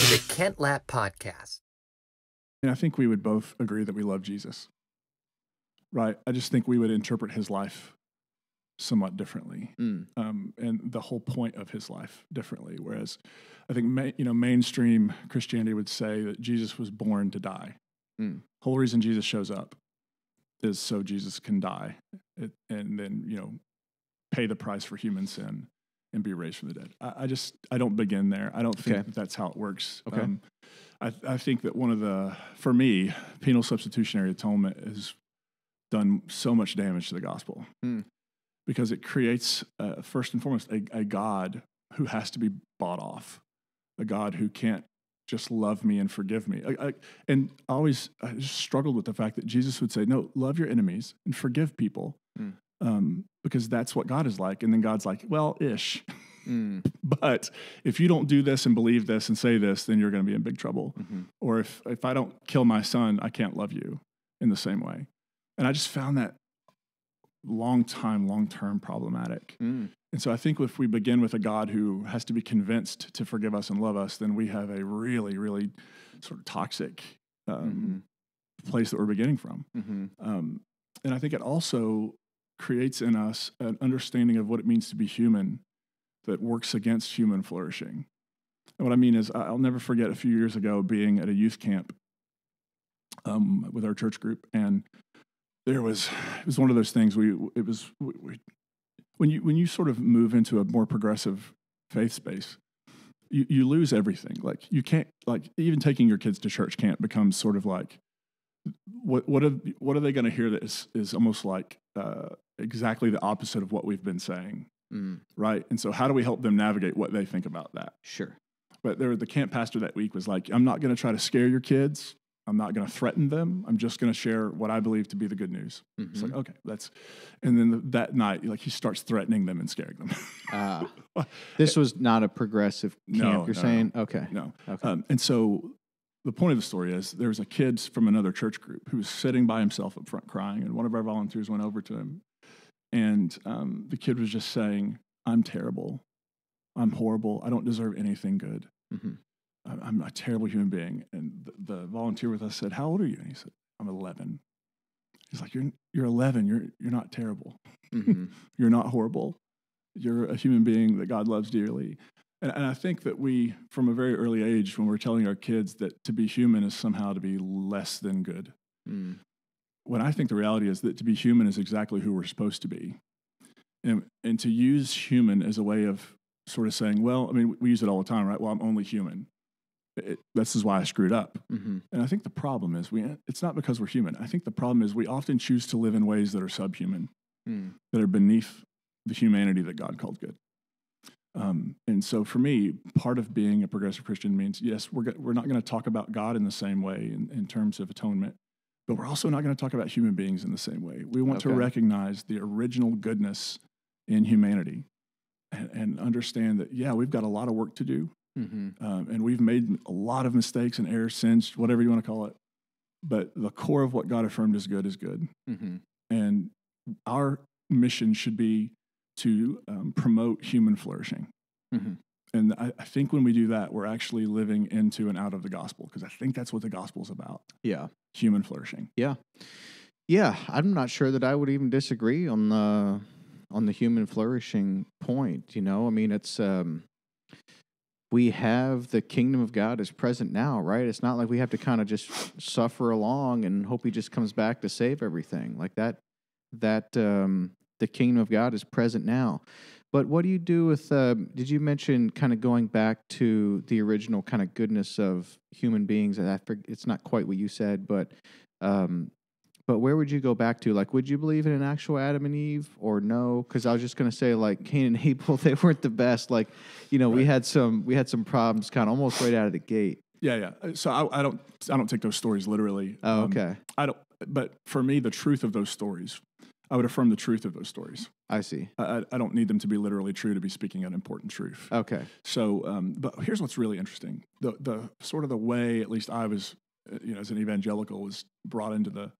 to the Kent Lapp Podcast. And I think we would both agree that we love Jesus, right? I just think we would interpret his life somewhat differently, and the whole point of his life differently. Whereas I think mainstream Christianity would say that Jesus was born to die. Whole reason Jesus shows up is so Jesus can die and then, pay the price for human sin and be raised from the dead. I don't begin there. I don't think that that's how it works. Okay. I think that for me, penal substitutionary atonement has done so much damage to the gospel because it creates, first and foremost, a God who has to be bought off, a God who can't just love me and forgive me. I just struggled with the fact that Jesus would say, no, love your enemies and forgive people because that's what God is like. And then God's like, well, ish. But if you don't do this and believe this and say this, then you're going to be in big trouble. Mm-hmm. Or if I don't kill my son, I can't love you in the same way. And I just found that long-term problematic. And so I think if we begin with a God who has to be convinced to forgive us and love us, then we have a really, really sort of toxic place that we're beginning from. And I think it also creates in us an understanding of what it means to be human that works against human flourishing. And what I mean is, I'll never forget a few years ago being at a youth camp with our church group, and it was one of those things. When you sort of move into a more progressive faith space, you lose everything. Like you can't, even taking your kids to church can't become sort of like, what are they going to hear that is almost like exactly the opposite of what we've been saying, right? And so how do we help them navigate what they think about that? Sure. But the camp pastor that week was like, I'm not going to try to scare your kids. I'm not going to threaten them. I'm just going to share what I believe to be the good news. Mm-hmm. It's like, okay, and then that night, he starts threatening them and scaring them. This was not a progressive camp, saying? No. Okay. No. Okay. And so the point of the story is there was a kid from another church group who was sitting by himself up front crying, and one of our volunteers went over to him. And the kid was just saying, I'm terrible. I'm horrible. I don't deserve anything good. Mm-hmm. I'm a terrible human being. And the volunteer with us said, how old are you? And he said, I'm 11. He's like, you're 11. You're not terrible. Mm-hmm. You're not horrible. You're a human being that God loves dearly. And I think that we, from a very early age, when we're telling our kids that to be human is somehow to be less than good, when I think the reality is that to be human is exactly who we're supposed to be. And to use human as a way of sort of saying, we use it all the time, right? Well, I'm only human. This is why I screwed up. Mm-hmm. And I think the problem is it's not because we're human. I think the problem is we often choose to live in ways that are subhuman, that are beneath the humanity that God called good. And so for me, part of being a progressive Christian means, yes, we're not going to talk about God in the same way in terms of atonement, but we're also not going to talk about human beings in the same way. We want to recognize the original goodness in humanity and understand that, we've got a lot of work to do. Mm-hmm. And we've made a lot of mistakes and errors, sins, whatever you want to call it. But the core of what God affirmed is good is good. Mm-hmm. And our mission should be to promote human flourishing. Mm-hmm. And I think when we do that, we're actually living into and out of the gospel, because I think that's what the gospel is about. Yeah. Human flourishing. Yeah. Yeah. I'm not sure that I would even disagree on the human flourishing point. It's... we have the kingdom of God is present now, right? It's not like we have to kind of just suffer along and hope he just comes back to save everything. Like the kingdom of God is present now. But what do you do with, did you mention kind of going back to the original kind of goodness of human beings? And it's not quite what you said, but where would you go back to? Would you believe in an actual Adam and Eve or no? Because I was just going to say, Cain and Abel, they weren't the best. Right. we had some problems kind of almost right out of the gate. Yeah. So I don't take those stories literally. Oh, okay. But for me, the truth of those stories, I would affirm the truth of those stories. I see. I don't need them to be literally true to be speaking an important truth. Okay. So, but here's what's really interesting. The sort of the way, at least I was, as an evangelical, was brought into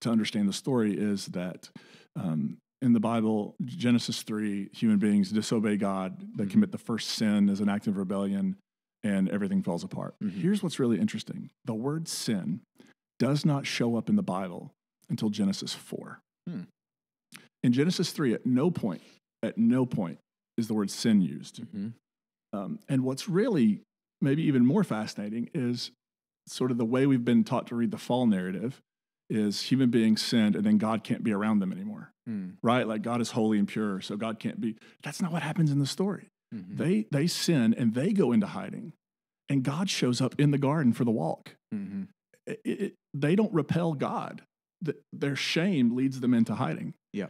to understand the story is that in the Bible, Genesis 3, human beings disobey God. They commit the first sin as an act of rebellion. and everything falls apart. Mm-hmm. Here's what's really interesting. The word sin does not show up in the Bible until Genesis 4. Hmm. In Genesis 3, at no point is the word sin used. Mm-hmm. And what's really maybe even more fascinating is sort of the way we've been taught to read the fall narrative is human beings sinned and then God can't be around them anymore, right? Like God is holy and pure, so God can't be. That's not what happens in the story. Mm-hmm. They sin and they go into hiding, and God shows up in the garden for the walk. Mm-hmm. They don't repel God. Their shame leads them into hiding. Yeah.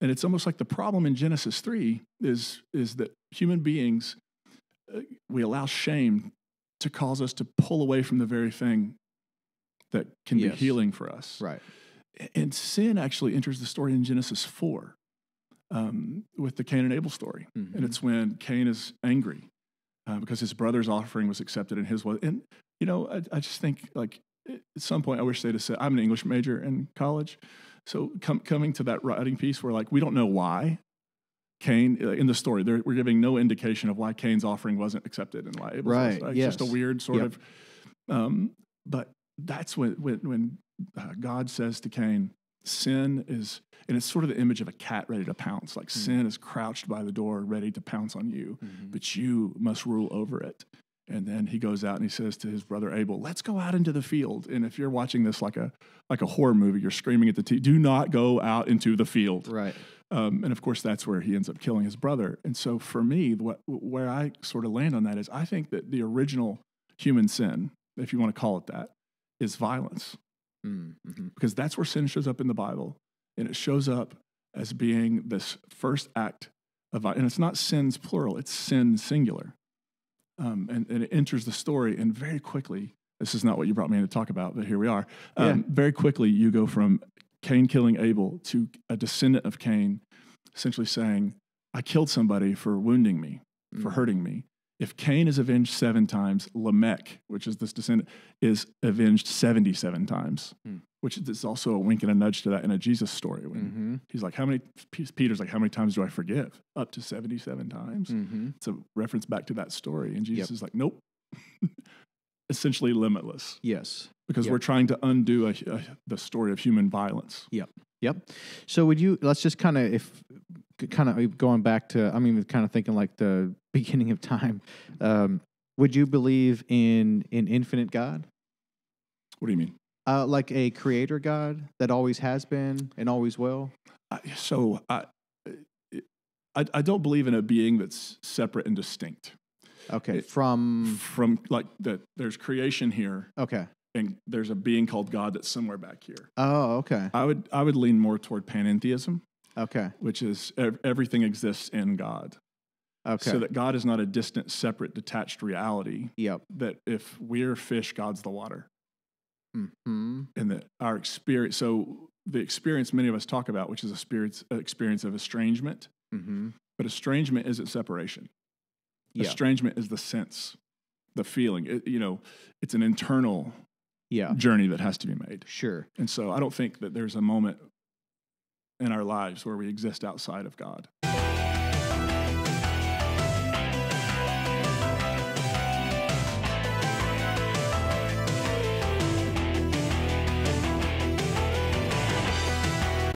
And it's almost like the problem in Genesis 3 is that human beings, we allow shame to cause us to pull away from the very thing that can be healing for us. Right. And sin actually enters the story in Genesis 4 with the Cain and Abel story. Mm-hmm. And it's when Cain is angry because his brother's offering was accepted and his was. And, you know, I just think, like, at some point I wish they'd have said, I'm an English major in college. So coming to that writing piece where, like, we don't know why Cain, in the story, we're giving no indication of why Cain's offering wasn't accepted and why it was. Right. It's just a weird sort of, but that's when God says to Cain, sin is, and it's sort of the image of a cat ready to pounce. Like sin is crouched by the door, ready to pounce on you, but you must rule over it. And then he goes out and he says to his brother Abel, let's go out into the field. And if you're watching this like a horror movie, you're screaming at the TV, do not go out into the field. Right. And of course, that's where he ends up killing his brother. And so for me, where I sort of land on that is I think that the original human sin, if you want to call it that, is violence. Mm-hmm. Because that's where sin shows up in the Bible. And it shows up as being this first act of violence. And it's not sins plural, it's sin singular. And it enters the story, and very quickly, this is not what you brought me in to talk about, but here we are. Very quickly, you go from Cain killing Abel to a descendant of Cain essentially saying, I killed somebody for wounding me, for hurting me. If Cain is avenged 7 times, Lamech, which is this descendant, is avenged 77 times, which is also a wink and a nudge to that in a Jesus story. When he's like, Peter's like, how many times do I forgive? Up to 77 times. Mm-hmm. It's a reference back to that story. And Jesus is like, nope. Essentially limitless. Yes. Because we're trying to undo the story of human violence. Yep. Yep. So let's just going back to, I mean, kind of thinking like the beginning of time, would you believe in an infinite God? What do you mean? Like a creator God that always has been and always will? I don't believe in a being that's separate and distinct. Okay. From like that, there's creation here. Okay. And there's a being called God that's somewhere back here. Oh, okay. I would lean more toward panentheism. Okay. Which is everything exists in God. Okay. So that God is not a distant, separate, detached reality. Yep. That if we're fish, God's the water. Mm-hmm. And that our experience, so the experience many of us talk about, which is an experience of estrangement. Mm-hmm. But estrangement isn't separation. Yeah. Estrangement is the sense, the feeling. It's an internal journey that has to be made. Sure. And so I don't think that there's a moment in our lives where we exist outside of God.